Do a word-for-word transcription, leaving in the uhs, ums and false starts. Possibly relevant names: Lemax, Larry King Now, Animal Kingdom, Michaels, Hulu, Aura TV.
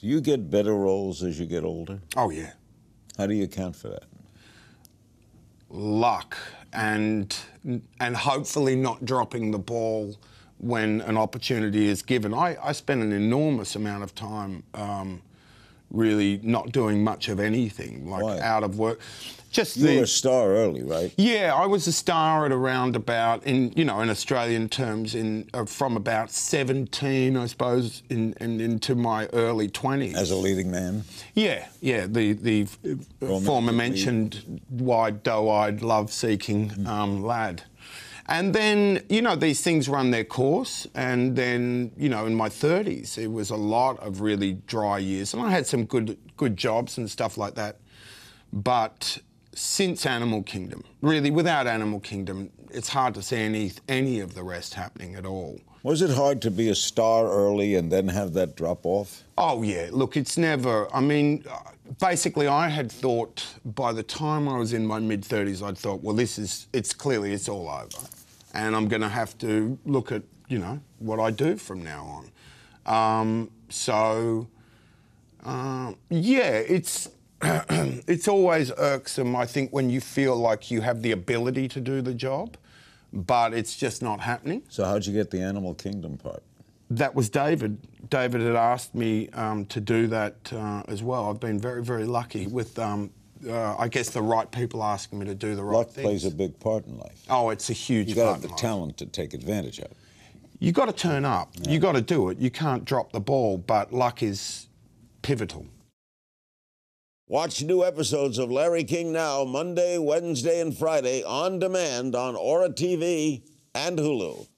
Do you get better roles as you get older? Oh, yeah. How do you account for that? Luck and, and hopefully not dropping the ball when an opportunity is given. I, I spent an enormous amount of time um, really not doing much of anything, like Why? out of work. Just you the, were a star early, right? Yeah, I was a star at around about, in you know, in Australian terms, in uh, from about seventeen, I suppose, in, in into my early twenties. As a leading man. Yeah, yeah. The the Roman former mentioned wide, doe-eyed, love-seeking mm-hmm. um, lad. And then, you know, these things run their course. And then, you know, in my thirties, it was a lot of really dry years. And I had some good, good jobs and stuff like that. But since Animal Kingdom, really, without Animal Kingdom, it's hard to see any, any of the rest happening at all. Was it hard to be a star early and then have that drop off? Oh, yeah. Look, it's never... I mean, basically, I had thought by the time I was in my mid-thirties, I'd thought, well, this is... It's clearly, it's all over. And I'm going to have to look at, you know, what I do from now on. Um, so, uh, yeah, it's it's always irksome, I think, when you feel like you have the ability to do the job, but it's just not happening. So how'd you get the Animal Kingdom part? That was David. David had asked me um, to do that uh, as well. I've been very, very lucky with... Um, Uh, I guess the right people asking me to do the right thing. Luck plays a big part in life. Oh, it's a huge part. You've got to have the talent to take advantage of. You've got to turn up. Yeah. You've got to do it. You can't drop the ball, but luck is pivotal. Watch new episodes of Larry King Now Monday, Wednesday, and Friday on demand on Aura T V and Hulu.